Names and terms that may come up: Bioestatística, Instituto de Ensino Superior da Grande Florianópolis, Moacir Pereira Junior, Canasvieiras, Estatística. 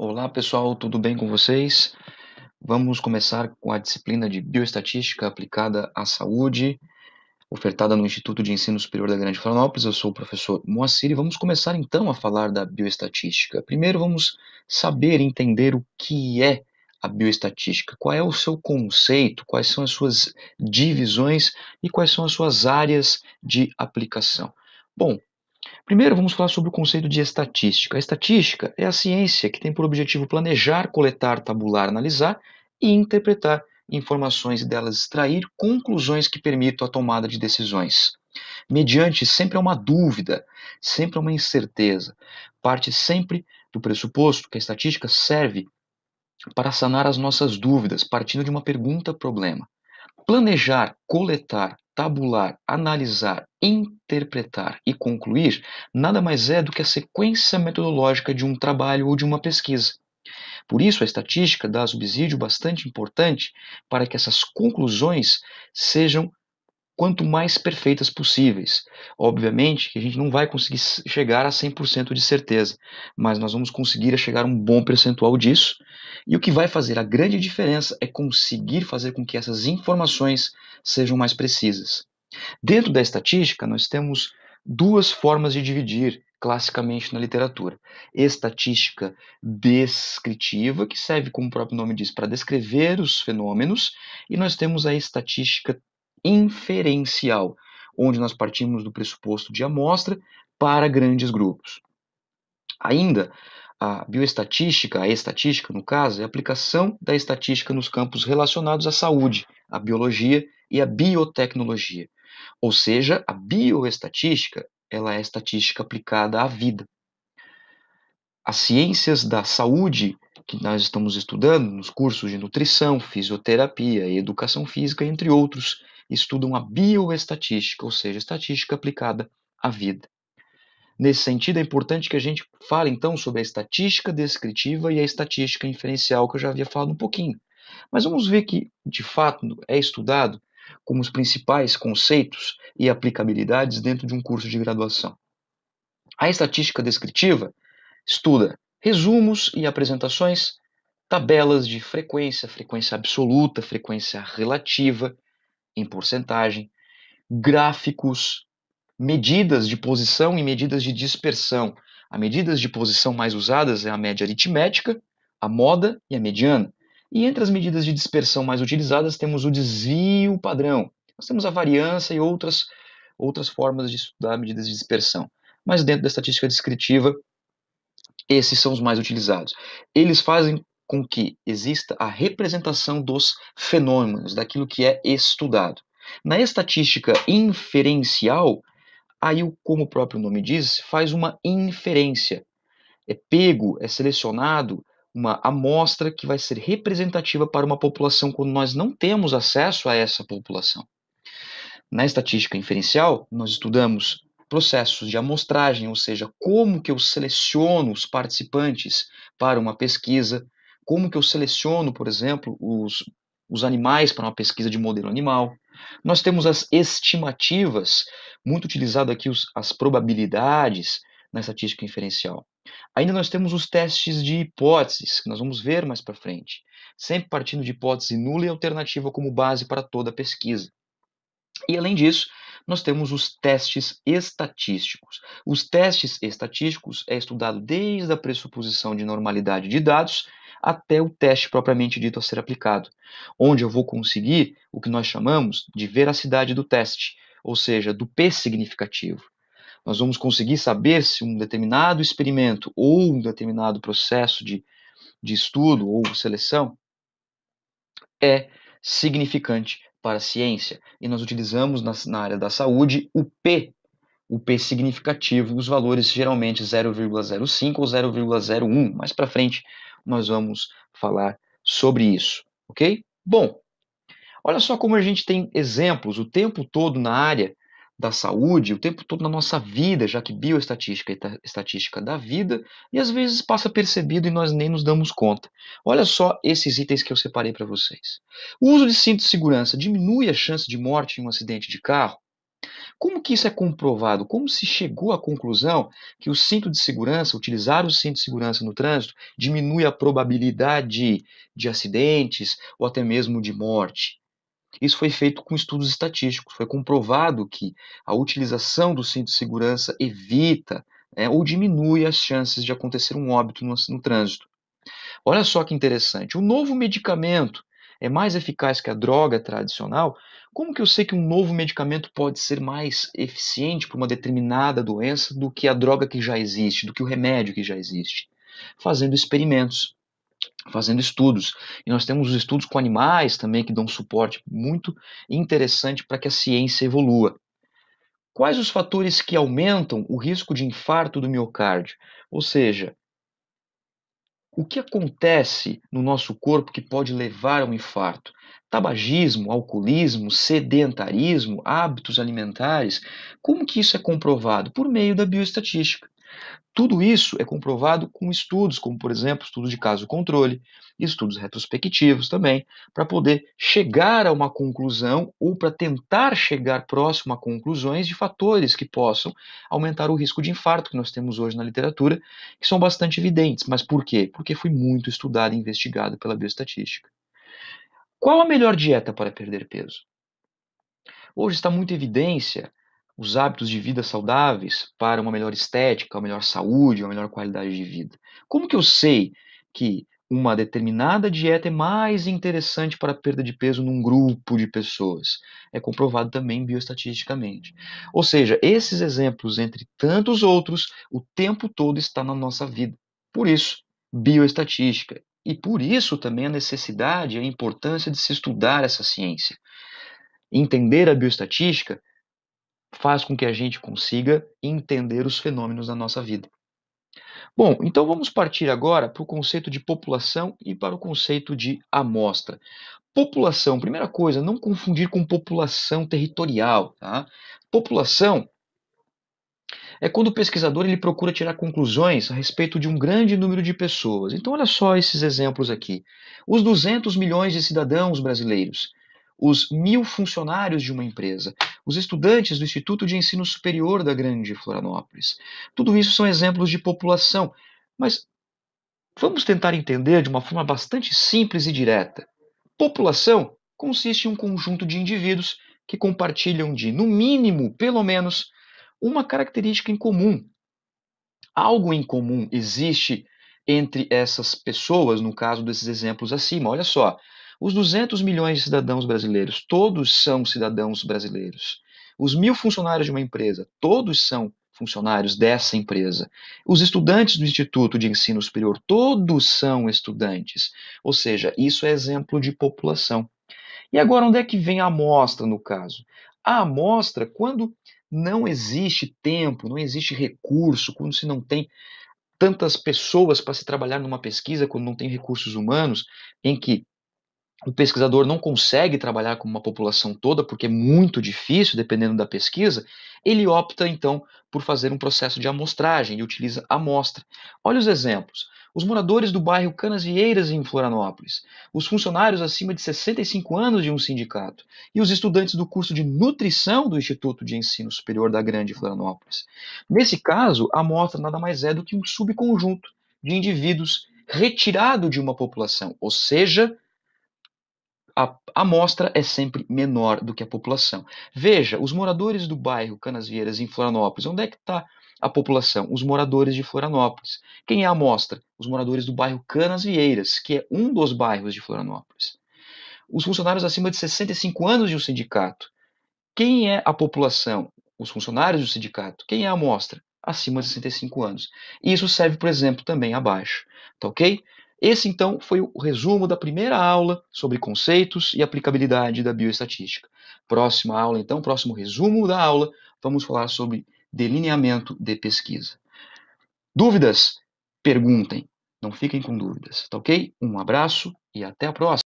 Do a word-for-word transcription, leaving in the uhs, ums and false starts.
Olá pessoal, tudo bem com vocês? Vamos começar com a disciplina de Bioestatística aplicada à saúde, ofertada no Instituto de Ensino Superior da Grande Florianópolis. Eu sou o professor Moacir e vamos começar então a falar da bioestatística. Primeiro vamos saber entender o que é a bioestatística, qual é o seu conceito, quais são as suas divisões e quais são as suas áreas de aplicação. Bom, primeiro vamos falar sobre o conceito de estatística. A estatística é a ciência que tem por objetivo planejar, coletar, tabular, analisar e interpretar informações e delas extrair conclusões que permitam a tomada de decisões. Mediante sempre há uma dúvida, sempre há uma incerteza. Parte sempre do pressuposto que a estatística serve para sanar as nossas dúvidas, partindo de uma pergunta-problema. Planejar, coletar, tabular, analisar, interpretar e concluir nada mais é do que a sequência metodológica de um trabalho ou de uma pesquisa. Por isso, a estatística dá subsídio bastante importante para que essas conclusões sejam quanto mais perfeitas possíveis. Obviamente que a gente não vai conseguir chegar a cem por cento de certeza, mas nós vamos conseguir chegar a um bom percentual disso. E o que vai fazer a grande diferença é conseguir fazer com que essas informações sejam mais precisas. Dentro da estatística, nós temos duas formas de dividir classicamente na literatura. Estatística descritiva, que serve, como o próprio nome diz, para descrever os fenômenos, e nós temos a estatística inferencial, onde nós partimos do pressuposto de amostra para grandes grupos. Ainda, a bioestatística, a estatística no caso, é a aplicação da estatística nos campos relacionados à saúde, à biologia e à biotecnologia. Ou seja, a bioestatística, ela é estatística aplicada à vida. As ciências da saúde que nós estamos estudando nos cursos de nutrição, fisioterapia, educação física, entre outros, estudam a bioestatística, ou seja, estatística aplicada à vida. Nesse sentido, é importante que a gente fale, então, sobre a estatística descritiva e a estatística inferencial, que eu já havia falado um pouquinho. Mas vamos ver que, de fato, é estudado como os principais conceitos e aplicabilidades dentro de um curso de graduação. A estatística descritiva estuda resumos e apresentações, tabelas de frequência, frequência absoluta, frequência relativa, em porcentagem, gráficos, medidas de posição e medidas de dispersão. As medidas de posição mais usadas é a média aritmética, a moda e a mediana. E entre as medidas de dispersão mais utilizadas temos o desvio padrão. Nós temos a variância e outras, outras formas de estudar medidas de dispersão. Mas dentro da estatística descritiva, esses são os mais utilizados. Eles fazem com que exista a representação dos fenômenos, daquilo que é estudado. Na estatística inferencial, aí, como o próprio nome diz, faz uma inferência. É pego, é selecionado uma amostra que vai ser representativa para uma população quando nós não temos acesso a essa população. Na estatística inferencial, nós estudamos processos de amostragem, ou seja, como que eu seleciono os participantes para uma pesquisa, como que eu seleciono, por exemplo, os, os animais para uma pesquisa de modelo animal. Nós temos as estimativas, muito utilizado aqui os, as probabilidades na estatística inferencial. Ainda nós temos os testes de hipóteses, que nós vamos ver mais para frente, sempre partindo de hipótese nula e alternativa como base para toda a pesquisa. E além disso, nós temos os testes estatísticos. Os testes estatísticos é estudado desde a pressuposição de normalidade de dados até o teste propriamente dito a ser aplicado, onde eu vou conseguir o que nós chamamos de veracidade do teste, ou seja, do P significativo. Nós vamos conseguir saber se um determinado experimento ou um determinado processo de, de estudo ou seleção é significante para a ciência. E nós utilizamos na, na área da saúde o P, o P significativo, os valores geralmente zero vírgula zero cinco ou zero vírgula zero um. Mais para frente nós vamos falar sobre isso, ok? Bom, olha só como a gente tem exemplos o tempo todo na área da saúde, o tempo todo na nossa vida, já que bioestatística é estatística da vida, e às vezes passa percebido e nós nem nos damos conta. Olha só esses itens que eu separei para vocês. O uso de cinto de segurança diminui a chance de morte em um acidente de carro? Como que isso é comprovado? Como se chegou à conclusão que o cinto de segurança, utilizar o cinto de segurança no trânsito, diminui a probabilidade de acidentes ou até mesmo de morte? Isso foi feito com estudos estatísticos. Foi comprovado que a utilização do cinto de segurança evita, né, ou diminui as chances de acontecer um óbito no, no trânsito. Olha só que interessante. O novo medicamento é mais eficaz que a droga tradicional? Como que eu sei que um novo medicamento pode ser mais eficiente para uma determinada doença do que a droga que já existe, do que o remédio que já existe? Fazendo experimentos, fazendo estudos. E nós temos os estudos com animais também que dão um suporte muito interessante para que a ciência evolua. Quais os fatores que aumentam o risco de infarto do miocárdio? Ou seja, o que acontece no nosso corpo que pode levar a um infarto? Tabagismo, alcoolismo, sedentarismo, hábitos alimentares. Como que isso é comprovado? Por meio da bioestatística. Tudo isso é comprovado com estudos, como por exemplo, estudos de caso controle, estudos retrospectivos também, para poder chegar a uma conclusão ou para tentar chegar próximo a conclusões de fatores que possam aumentar o risco de infarto que nós temos hoje na literatura, que são bastante evidentes. Mas por quê? Porque foi muito estudado e investigado pela bioestatística. Qual a melhor dieta para perder peso? Hoje está muito em evidência os hábitos de vida saudáveis para uma melhor estética, uma melhor saúde, uma melhor qualidade de vida. Como que eu sei que uma determinada dieta é mais interessante para a perda de peso num grupo de pessoas? É comprovado também bioestatisticamente. Ou seja, esses exemplos, entre tantos outros, o tempo todo está na nossa vida. Por isso, bioestatística. E por isso também a necessidade, a importância de se estudar essa ciência. Entender a bioestatística faz com que a gente consiga entender os fenômenos da nossa vida. Bom, então vamos partir agora para o conceito de população e para o conceito de amostra. População, primeira coisa, não confundir com população territorial, tá? População é quando o pesquisador ele procura tirar conclusões a respeito de um grande número de pessoas. Então olha só esses exemplos aqui. Os duzentos milhões de cidadãos brasileiros, os mil funcionários de uma empresa, os estudantes do Instituto de Ensino Superior da Grande Florianópolis. Tudo isso são exemplos de população, mas vamos tentar entender de uma forma bastante simples e direta. População consiste em um conjunto de indivíduos que compartilham de, no mínimo, pelo menos, uma característica em comum. Algo em comum existe entre essas pessoas, no caso desses exemplos acima. Olha só. Os duzentos milhões de cidadãos brasileiros, todos são cidadãos brasileiros. Os mil funcionários de uma empresa, todos são funcionários dessa empresa. Os estudantes do Instituto de Ensino Superior, todos são estudantes. Ou seja, isso é exemplo de população. E agora, onde é que vem a amostra, no caso? A amostra, quando não existe tempo, não existe recurso, quando se não tem tantas pessoas para se trabalhar numa pesquisa, quando não tem recursos humanos, em que o pesquisador não consegue trabalhar com uma população toda, porque é muito difícil, dependendo da pesquisa, ele opta, então, por fazer um processo de amostragem e utiliza a amostra. Olha os exemplos. Os moradores do bairro Canasvieiras, em Florianópolis, os funcionários acima de sessenta e cinco anos de um sindicato e os estudantes do curso de nutrição do Instituto de Ensino Superior da Grande Florianópolis. Nesse caso, a amostra nada mais é do que um subconjunto de indivíduos retirado de uma população, ou seja, a amostra é sempre menor do que a população. Veja, os moradores do bairro Canasvieiras, em Florianópolis, onde é que está a população? Os moradores de Florianópolis. Quem é a amostra? Os moradores do bairro Canasvieiras, que é um dos bairros de Florianópolis. Os funcionários acima de sessenta e cinco anos de um sindicato. Quem é a população? Os funcionários do sindicato. Quem é a amostra? Acima de sessenta e cinco anos. E isso serve, por exemplo, também abaixo. Tá ok? Esse, então, foi o resumo da primeira aula sobre conceitos e aplicabilidade da bioestatística. Próxima aula, então, próximo resumo da aula, vamos falar sobre delineamento de pesquisa. Dúvidas? Perguntem. Não fiquem com dúvidas, tá ok? Um abraço e até a próxima.